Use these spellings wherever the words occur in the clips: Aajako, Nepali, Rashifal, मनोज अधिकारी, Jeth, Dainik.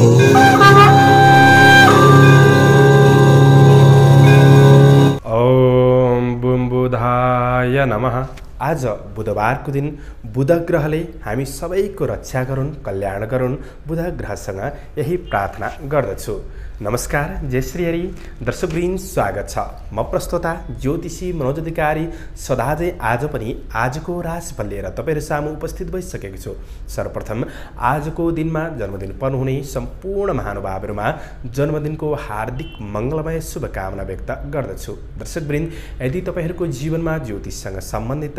ओम बुम्बुधाय नमः। आज बुधबार को दिन बुध ग्रहले हामी सबैको रक्षा गरून्, कल्याण गरून्, बुध ग्रहसँग यही प्रार्थना गर्दछु। नमस्कार जयश्री हरि दर्शकवृन्द, स्वागत छ। म प्रस्तोता ज्योतिषी मनोज अधिकारी सदाझै आज पनि आजको राशिफल लिएर तपाईहरु सामु उपस्थित भइसकेको छु। सर्वप्रथम आजको दिनमा जन्मदिन पर्नुहुने सम्पूर्ण महानुभावहरुमा जन्मदिनको हार्दिक मंगलमय शुभकामना व्यक्त गर्दछु। दर्शकवृन्द, यदि तपाईहरुको जीवनमा ज्योतिषसँग सम्बन्धित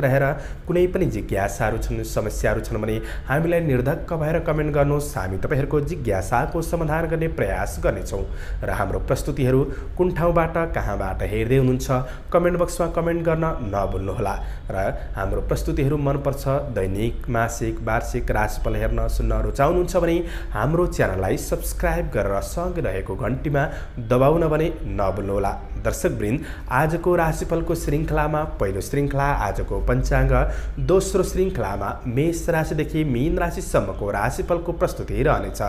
कुनै पनि जिज्ञासाहरु छन्, समस्याहरु छन् भने हामीलाई निर्धक्क भएर कमेन्ट गर्नुहोस्। हामी तपाईहरुको जिज्ञासाको समाधान गर्ने प्रयास गर्नेछौं र हाम्रो प्रस्तुतिहरु कुन ठाउँबाट कहाँबाट हेर्दै हुनुहुन्छ कमेन्ट बक्समा कमेन्ट गर्न नभुल्नुहोला। र हाम्रो प्रस्तुतिहरु मनपर्छ, दैनिक, मासिक, वार्षिक राशिफल हेर्न सुन्न रुचाउनुहुन्छ भने हाम्रो च्यानललाई सब्स्क्राइब गरेर सँगै रहेको घण्टीमा दबाउन भने नभुल्नुहोला। दर्शकवृन्द, आजको राशिफलको श्रृंखलामा पहिलो श्रृंखला आजको पंचांग, दोस्रो श्रृंखलामा मेष राशिदेखि मीन राशिसम्मको राशिफलको प्रस्तुति रहनेछ।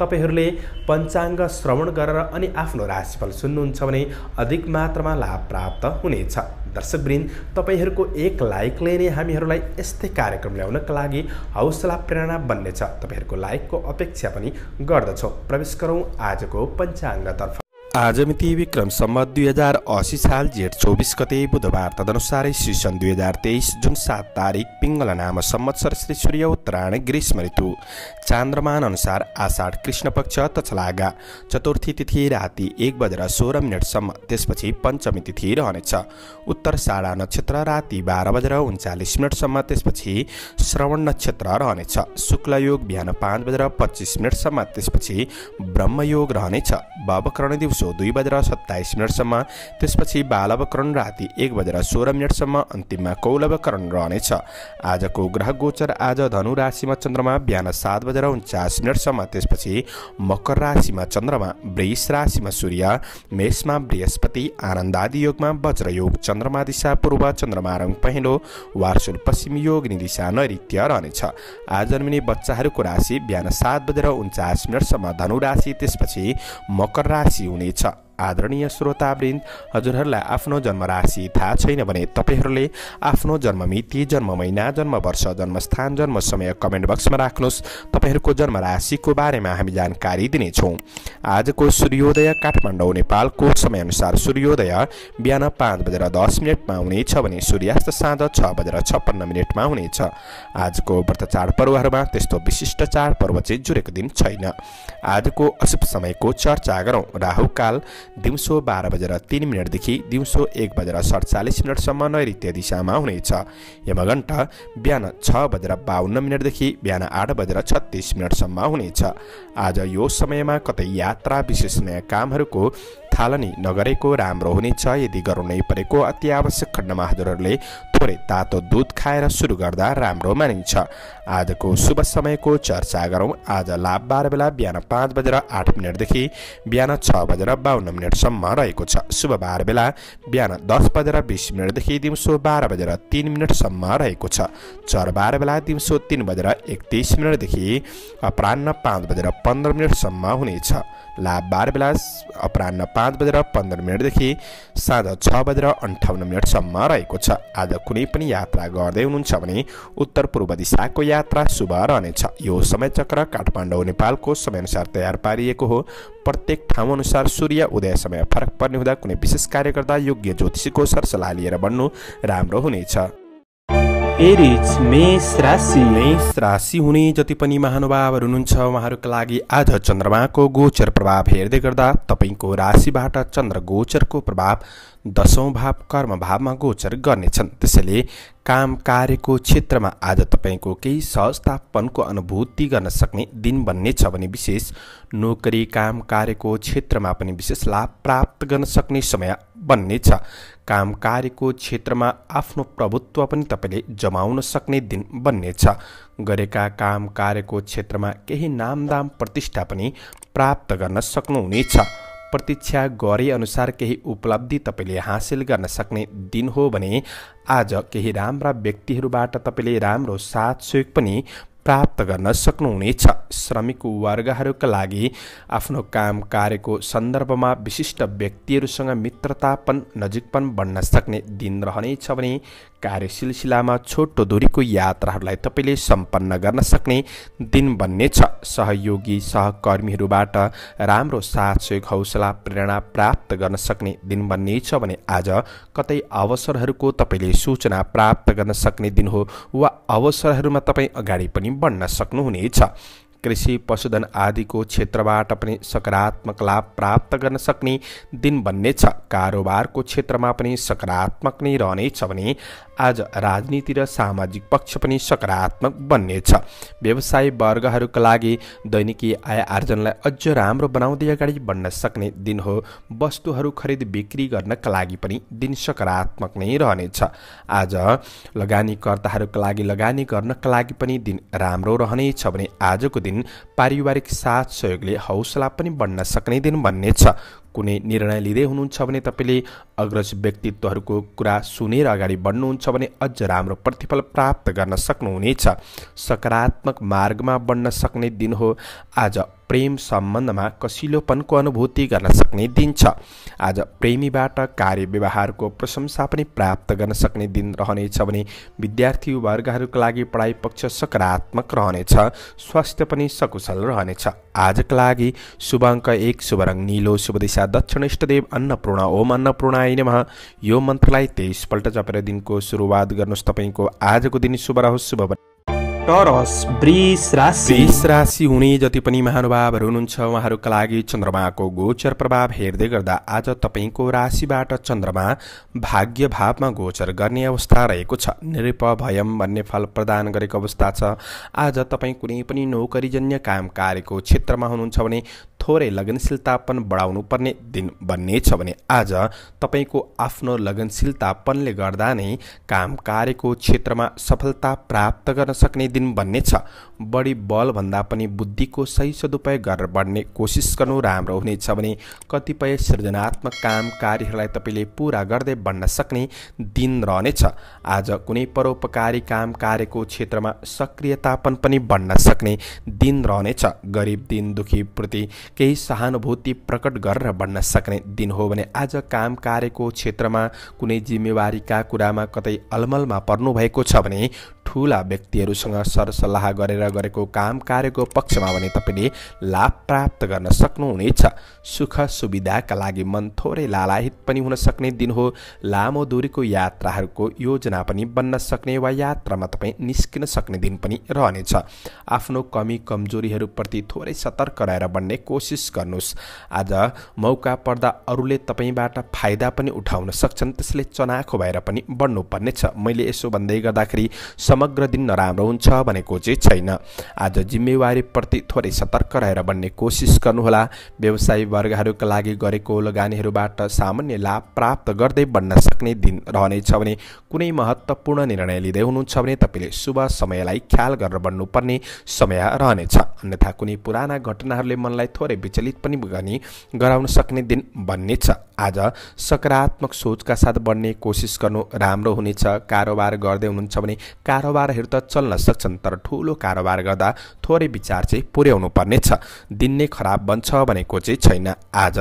तपाईहरुले पंचांग श्रवण गरेर अनि आफ्नो राशिफल सुन्नुहुन्छ भने अधिक मात्रामा लाभ प्राप्त हुनेछ। दर्शकवृन्द, तपाईहरुको एक लाइकले नै हामीहरुलाई यस्तै कार्यक्रम ल्याउनका लागि हौसला प्रेरणा बन्नेछ। तपाईहरुको लाइकको अपेक्षा पनि गर्दछौं। प्रवेश गरौं आजको पंचांगतर्फ। आज मिति विक्रम सम्वत 2080 साल जेठ 24 गते बुधबार, तदनुसार सीसन 2023 जुन 7 तारिक, पिंगल नाम संवत्सर, श्री सूर्य उत्तरायण, ग्रीष्म ऋतु, चान्द्रमान अनुसार आषाढ कृष्ण पक्ष, तछलागा चतुर्थी तिथि राति 1:16 मिनेटसम्म, त्यसपछि पंचमी तिथि रहनेछ। उत्तर साढा नक्षत्र राति 12:39 मिनेटसम्म, त्यसपछि श्रवण नक्षत्र रहनेछ। शुक्ल योग बिहान 5:25 मिनेटसम्म, त्यसपछि ब्रह्मयोग रहनेछ। बवकर्ण दिवस 2:27 मिनेटसम्म, त्यसपछि बालवकरण राति 1:16 मिनेटसम्म, अन्तिममा कौलवकरण रहनेछ। आजको ग्रह गोचर, आज धनु राशिमा चन्द्रमा बिहान 7:49 मिनेटसम्म, त्यसपछि मकर राशिमा चन्द्रमा, वृष राशिमा सूर्य, मेषमा बृहस्पति, आनन्दादि योगमा वज्रयोग, चन्द्रमा दिशा पूर्व, चन्द्रमा रङ पहेँलो, वार्षुल पश्चिम योग, निदिशा नैऋत्य रहनेछ। आज जन्मिने बच्चाहरूको राशि बिहान 7:49 मिनेटसम्म धनु राशि, त्यसपछि मकर राशि हुनेछ। आदरणीय श्रोतावृन्द, हजुरहरूलाई आफ्नो जन्म राशि थाहा छैन भने तपाईहरुले आफ्नो जन्म मिति, जन्म महिना, जन्म वर्ष, जन्म स्थान, जन्म समय कमेन्ट बक्समा राख्नुहोस्। तपाईहरुको जन्म राशिको बारेमा हामी जानकारी दिनेछौँ। आजको सूर्योदय काठमाडौँ नेपालको समयअनुसार सूर्योदय बिहान 5:10 मिनेटमा हुनेछ भने सूर्यास्त साँझ 6:56 मिनेटमा हुनेछ। आजको व्रत चाडपर्वहरूमा त्यस्तो विशिष्ट चाडपर्व चाहिँ जुरेको दिन छैन। आजको अशुभ समयको चर्चा गरौँ। राहुकाल दिउँसो 12:03 मिनेटदेखि दिउँसो 1:47 मिनेटसम्म नैऋत्य दिशामा हुनेछ। यमघण्ट बिहान 6:52 मिनेटदेखि बिहान 8:36 मिनेटसम्म हुनेछ। आज यो समयमा कतै यात्रा, विशेष नयाँ कामहरूको थालनी नगरेको राम्रो हुनेछ। यदि गर्नै परेको अति आवश्यक खण्डमा हजुरहरूले थोरै तातो दूध खाएर सुरु गर्दा राम्रो मानिन्छ। आजको शुभ समयको चर्चा गरौँ। आज लाभबार बेला बिहान 5:08 मिनेटदेखि बिहान 6:52 मिनेटसम्म रहेको छ। शुभबार बेला बिहान 10:20 मिनेटदेखि दिउँसो 12:03 मिनेटसम्म रहेको छ। चरबार बेला दिउँसो 3:31 मिनेटदेखि अपराह्न 5:15 मिनेटसम्म हुनेछ। लाभबार बेला अपराह्न 5:15 मिनेटदेखि साँझ 6:58 मिनेटसम्म रहेको छ। आज कुनै पनि यात्रा गर्दै हुनुहुन्छ भने उत्तर पूर्व दिशाको यात्रा शुभ रहनेछ। यो समयचक्र काठमाडौँ नेपालको समयअनुसार तयार पारिएको हो। प्रत्येक ठाउँअनुसार सूर्य उदय समय फरक पर्ने हुँदा कुनै विशेष कार्य गर्दा योग्य ज्योतिषीको सरसल्लाह लिएर बन्नु राम्रो हुनेछ। मेष राशि हुने जति पनि महानुभावहरू हुनुहुन्छ उहाँहरूका लागि आज चन्द्रमाको गोचर प्रभाव हेर्दै गर्दा तपाईको राशिबाट चन्द्र गोचरको प्रभाव 10औं भाव कर्म भावमा गोचर गर्नेछन्। त्यसैले काम कार्यको क्षेत्रमा आज तपाईको केही सहजतापनको अनुभूति गर्न सक्ने दिन बन्नेछ भने विशेष नोकरी काम कार्यको क्षेत्रमा पनि विशेष लाभ प्राप्त गर्न सक्ने समय बन्नेछ। काम कार्यको क्षेत्रमा आफ्नो प्रभुत्व पनि तपाईले जमाउन सक्ने दिन बन्नेछ। गरेका काम कार्यको क्षेत्रमा केही नामदाम प्रतिष्ठा पनि प्राप्त गर्न सक्नुहुनेछ। प्रतीक्षा गरे अनुसार केही उपलब्धि तपाईले हासिल गर्न सक्ने दिन हो भने आज केही राम्रा व्यक्तिहरूबाट तपाईले राम्रो साथ सहयोग पनि प्राप्त गर्न सक्नुहुनेछ। श्रमिक वर्गहरूका लागि आफ्नो काम कार्यको सन्दर्भमा विशिष्ट व्यक्तिहरूसँग मित्रतापन नजिकपन बढ्न सक्ने दिन रहनेछ भने कार्यसिलसिलामा छोटो दूरीको यात्राहरूलाई तपाईले सम्पन्न गर्न सक्ने दिन बन्नेछ। सहयोगी सहकर्मीहरूबाट राम्रो साथ सहयोग हौसला प्रेरणा प्राप्त गर्न सक्ने दिन बन्नेछ भने आज कतै अवसरहरूको तपाईले सूचना प्राप्त गर्न सक्ने दिन हो वा अवसरहरूमा तपाई अगाडि पनि बढ्न सक्नुहुनेछ। कृषि पशुधन आदि को क्षेत्रबाट पनि सकारात्मक लाभ प्राप्त गर्न सक्ने दिन बन्नेछ। कारोबार को क्षेत्र में पनि सकारात्मक नै रहनेछ भने आज राजनीति र सामाजिक पक्ष पनि सकारात्मक बन्नेछ। व्यवसाय वर्गहरूका लागि दैनिकी आय आर्जनलाई अझ राम्रो बनाउँदै अगाडि बढ्न सक्ने दिन हो। वस्तुहरू खरिद बिक्री गर्नका लागि पनि दिन सकारात्मक नै रहनेछ। आज लगानीकर्ताहरूका लागि लगानी गर्नका लागि पनि दिन राम्रो रहनेछ भने आजको दिन पारिवारिक साथ सहयोगले हौसला पनि बढ्न सक्ने दिन बन्नेछ। कुनै निर्णय लिँदै हुनुहुन्छ भने तपाईले अग्रज व्यक्तित्वहरूको कुरा सुनेर अगाडि बढ्नुहुन्छ भने अझ राम्रो प्रतिफल प्राप्त गर्न सक्नुहुनेछ। सकारात्मक मार्गमा बढ्न सक्ने दिन हो। आज प्रेम सम्बन्धमा कसिलोपनको अनुभूति गर्न सक्ने दिन छ। आज प्रेमीबाट कार्य व्यवहारको प्रशंसा पनि प्राप्त गर्न सक्ने दिन रहनेछ भने विद्यार्थी वर्गहरूका लागि पढाइ पक्ष सकारात्मक रहनेछ। स्वास्थ्य पनि सकुशल रहनेछ। आजका लागि शुभ अङ्क 1, शुभ रङ नीलो, शुभ दिशा दक्षिण, इष्टदेव अन्नपूर्ण। ओम अन्नपूर्णाय नमः। यो मन्त्रलाई 23 पल्ट जपेर दिनको सुरुवात गर्नुहोस्। तपाईको आजको दिन शुभ रहोस्। शुभ वृष राशि हुने जति पनि महानुभावहरू हुनुहुन्छ उहाँहरूका लागि चन्द्रमाको गोचर प्रभाव हेर्दै गर्दा आज तपाईको राशिबाट चन्द्रमा भाग्य भावमा गोचर गर्ने अवस्था रहेको छ। निरप भयम भन्ने फल प्रदान गरेको अवस्था छ। आज तपाईं कुनै पनि नोकरीजन्य काम कार्यको क्षेत्रमा हुनुहुन्छ भने थोरै लगनशीलतापन बढाउनु पर्ने दिन बन्नेछ भने आज तपाईको आफ्नो लगनशीलतापनले गर्दा नै काम कार्यको क्षेत्रमा सफलता प्राप्त गर्न सक्ने दिन बन्नेछ। बढी बल भन्दा पनि बुद्धिको सही सदुपयोग गरेर बढ्ने कोसिस गर्नु राम्रो हुनेछ भने कतिपय सृजनात्मक काम कार्यहरूलाई तपाईले पूरा गर्दै बढ्न सक्ने दिन रहनेछ। आज कुनै परोपकारी काम कार्यको क्षेत्रमा सक्रियतापन पनि बढ्न सक्ने दिन रहनेछ। गरिब दिन दुखीप्रति केही सहानुभूति प्रकट गरेर बढ्न सक्ने दिन हो भने आज काम कार्यको क्षेत्रमा कुनै जिम्मेवारीका कुरामा कतै अलमलमा पर्नु भएको छ भने ठूला व्यक्तिहरूसँग सरसल्लाह गरेर गरेको काम कार्यको पक्षमा भने तपाईले लाभ प्राप्त गर्न सक्नुहुनेछ। सुख सुविधाका लागि मन थोरै लालाहित पनि हुन सक्ने दिन हो। लामो दूरीको यात्राहरूको योजना पनि बन्न सक्ने वा यात्रामा तपाईँ निस्किन सक्ने दिन पनि रहनेछ। आफ्नो कमी कमजोरीहरूप्रति थोरै सतर्क रहेर बढ्ने कोसिस गर्नुहोस्। आज मौका पर्दा अरूले तपाईँबाट फाइदा पनि उठाउन सक्छन्, त्यसले चनाखो भएर पनि बढ्नुपर्नेछ। मैले यसो भन्दै गर्दाखेरि समग्र दिन नराम्रो हुन्छ भनेको चाहिँ छैन। आज जिम्मेवारीप्रति थोरै सतर्क रहेर बढ्ने कोसिस गर्नुहोला। व्यवसाय वर्गहरूका लागि गरेको लगानीहरूबाट सामान्य लाभ प्राप्त गर्दै बढ्न सक्ने दिन रहनेछ भने कुनै महत्त्वपूर्ण निर्णय लिँदै हुनुहुन्छ भने तपाईँले शुभ समयलाई ख्याल गरेर बढ्नुपर्ने समय रहनेछ। अन्यथा कुनै पुराना घटनाहरूले मनलाई थोरै विचलित पनि गराउन सक्ने दिन बन्नेछ। आज सकारात्मक सोचका साथ बढ्ने कोसिस गर्नु राम्रो हुनेछ। कारोबार गर्दै हुनुहुन्छ भने कारोबारहरू त चल्न सक्छन्, तर ठूलो कारोबार गर्दा थोरै विचार चाहिँ पुर्याउनु पर्नेछ। दिन नै खराब बन्छ भनेको चाहिँ छैन। आज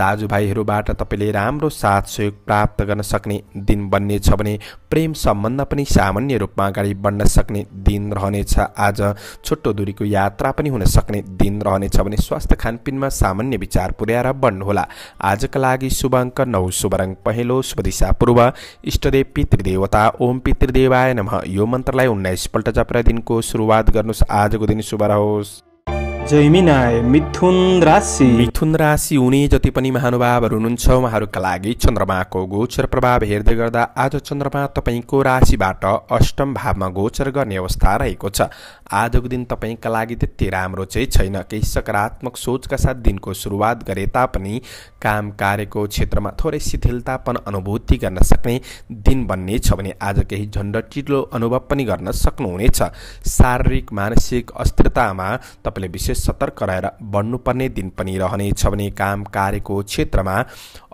दाजुभाइहरूबाट तपाईँले राम्रो साथ सहयोग प्राप्त गर्न सक्ने दिन बन्नेछ भने प्रेम सम्बन्ध पनि सामान्य रूपमा अगाडि बढ्न सक्ने दिन रहनेछ। आज छोटो दूरीको यात्रा पनि हुन सक्ने दिन रहनेछ भने स्वास्थ्य खानपिनमा सामान्य विचार पुर्याएर बढ्नुहोला। आजका लागि शुभ अङ्क 9, शुभ रङ पहेँलो, शुभ दिशा पूर्व, इष्टदेव पितृदेवता ओम पितृदेवाय नमः। यो मन्त्रलाई 19 पल्ट जपेर दिनको सुरुवात गर्नुहोस्। आजको दिन शुभ रहोस्। जयमिनाय मिथुन राशि। मिथुन राशि हुने जति पनि महानुभावहरू हुनुहुन्छ उहाँहरूका लागि चन्द्रमाको गोचर प्रभाव हेर्दै गर्दा आज चन्द्रमा तपाईँको राशिबाट अष्टम भावमा गोचर गर्ने अवस्था रहेको छ। आजको दिन तपाईँका लागि त्यति राम्रो चाहिँ छैन। केही सकारात्मक सोचका साथ दिनको सुरुवात गरे तापनि काम कार्यको क्षेत्रमा थोरै शिथिलतापन अनुभूति गर्न सक्ने दिन बन्नेछ भने आज केही झन्डटिलो अनुभव पनि गर्न सक्नुहुनेछ। शारीरिक मानसिक अस्थिरतामा तपाईँले विशेष विशेष सतर्क रहेर बन्नुपर्ने दिन पनि रहनेछ भने काम कार्यको क्षेत्रमा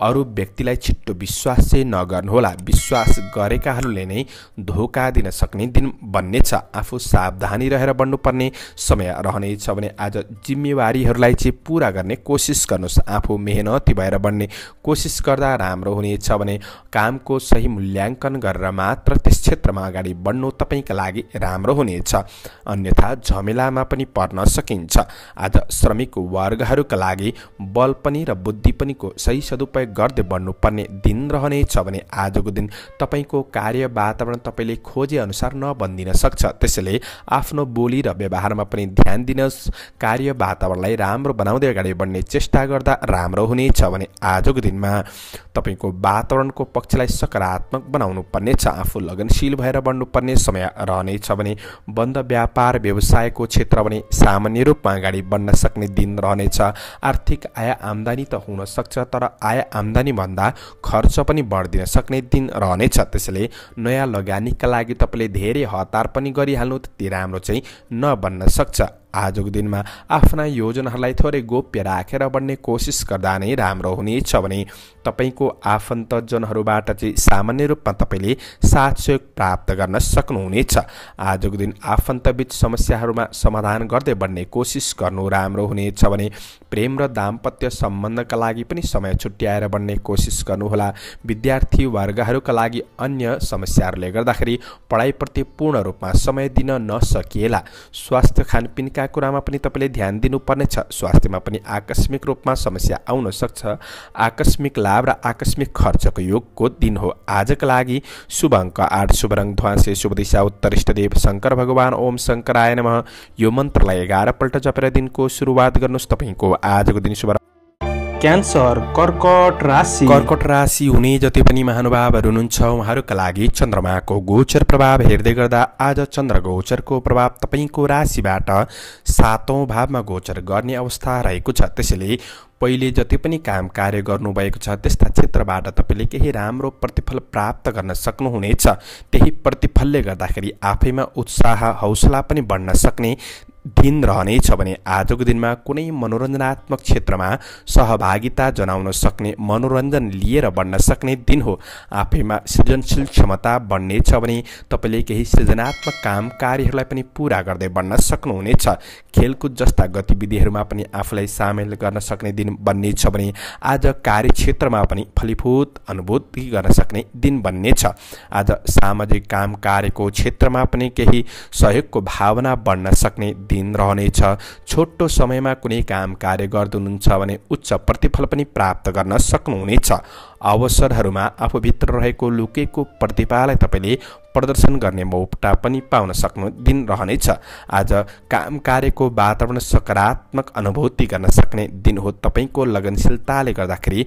अरु व्यक्तिलाई छिट्टो विश्वासै नगर्नुहोला। विश्वास गरेकाहरूले नै धोका दिन सक्ने दिन बन्नेछ। आफू सावधानी रहेर बन्नुपर्ने समय रहनेछ भने आज जिम्मेवारीहरूलाई चाहिँ पूरा गर्ने कोसिस गर्नुस्। आफू मेहनती भएर बन्ने कोसिस गर्दा राम्रो हुनेछ भने कामको सही मूल्याङ्कन गरेर मात्र त्यस क्षेत्रमा अगाडि बढ्नु तपाईका लागि राम्रो हुनेछ, अन्यथा झमेलामा पनि पर्न सकिन्छ। आज श्रमिक वर्गहरूका लागि बल पनि र बुद्धि पनि को सही सदुपयोग गर्दै बढ्नुपर्ने दिन रहनेछ भने आजको दिन तपाईको कार्य वातावरण तपाईले खोजे अनुसार नबन्दिन सक्छ। त्यसैले आफ्नो बोली र व्यवहारमा पनि ध्यान दिनुहोस्। कार्य वातावरणलाई राम्रो बनाउँदै अगाडि बढ्ने चेष्टा गर्दा राम्रो हुनेछ भने आजको दिनमा तपाईको वातावरणको पक्षलाई सकारात्मक बनाउनु पर्नेछ। आफू लगनशील भएर बढ्नुपर्ने समय रहनेछ भने बन्द व्यापार व्यवसायको क्षेत्र भने सामान्य रूपमा अगाडि बढ्न सक्ने दिन रहनेछ। आर्थिक आय आम्दानी त हुन सक्छ, तर आय आम्दानी भन्दा खर्च पनि बढ्दिन सक्ने दिन रहनेछ। त्यसैले नयाँ लगानीका लागि तपाईँले धेरै हतार पनि गरिहाल्नु त्यति राम्रो चाहिँ नबन्न सक्छ। आजको दिनमा आफ्ना योजनाहरूलाई थोरै गोप्य राखेर बढ्ने कोसिस गर्दा नै राम्रो हुनेछ भने तपाईको आफन्तजनहरूबाट चाहिँ सामान्य रूपमा तपाईँले साथ सहयोग प्राप्त गर्न सक्नुहुनेछ। आजको दिन आफन्तबीच समस्याहरूमा समाधान गर्दै बढ्ने कोसिस गर्नु राम्रो हुनेछ भने प्रेम र दाम्पत्य सम्बन्धका लागि पनि समय छुट्याएर बढ्ने कोसिस गर्नुहोला। विद्यार्थी वर्गहरूका लागि अन्य समस्याहरूले गर्दाखेरि पढाइप्रति पूर्ण रूपमा समय दिन नसकिएला। स्वास्थ्य खानपिनका कुरामा पनि तपाईँले ध्यान दिनुपर्नेछ। स्वास्थ्यमा पनि आकस्मिक रूपमा समस्या आउन सक्छ। आकस्मिक लाभ र आकस्मिक खर्चको योगको दिन हो। आजका लागि शुभ अङ्क 8, शुभ रङ ध्वाँसे, शुभ दिशा उत्तर, इष्टदेव शङ्कर भगवान ओम शङ्कराय नमः। यो मन्त्रलाई 11 पल्ट जपेर दिनको सुरुवात गर्नुहोस्। तपाईँको आजको दिन शुभ। क्यान्सर कर्कट राशि हुने जति पनि महानुभावहरू हुनुहुन्छ उहाँहरूका लागि चन्द्रमाको गोचर प्रभाव हेर्दै गर्दा आज चन्द्र गोचरको प्रभाव तपाईँको राशिबाट 7औं भावमा गोचर गर्ने अवस्था रहेको छ। त्यसैले पहिले जति पनि काम कार्य गर्नुभएको छ त्यस्ता क्षेत्रबाट तपाईँले केही राम्रो प्रतिफल प्राप्त गर्न सक्नुहुनेछ। त्यही प्रतिफलले गर्दाखेरि आफैमा उत्साह हौसला पनि बढ्न सक्ने दिन रहनेछ भने आजको दिनमा कुनै मनोरञ्जनात्मक क्षेत्रमा सहभागिता जनाउन सक्ने, मनोरञ्जन लिएर बढ्न सक्ने दिन हो। आफैमा सृजनशील क्षमता बढ्नेछ भने तपाईँले केही सृजनात्मक काम कार्यहरूलाई पनि पूरा गर्दै बढ्न सक्नुहुनेछ। खेलकुद जस्ता गतिविधिहरूमा पनि आफूलाई सामेल गर्न सक्ने दिन बन्नेछ भने आज कार्यक्षेत्रमा पनि फलीभूत अनुभूति गर्न सक्ने दिन बन्नेछ। आज सामाजिक काम कार्यको क्षेत्रमा पनि केही सहयोगको भावना बढ्न सक्ने दिन रहनेछ। छोटो समयमा कुनै काम कार्य गर्नुहुन्छ भने उच्च प्रतिफल पनि प्राप्त गर्न सक्नुहुनेछ। अवसरहरूमा आफूभित्र रहेको लुकेको प्रतिभालाई तपाईँले प्रदर्शन गर्ने मौका पनि पाउन सक्नु दिन रहनेछ। आज काम कार्यको वातावरण सकारात्मक अनुभूति गर्न सक्ने दिन हो। तपाईँको लगनशीलताले गर्दाखेरि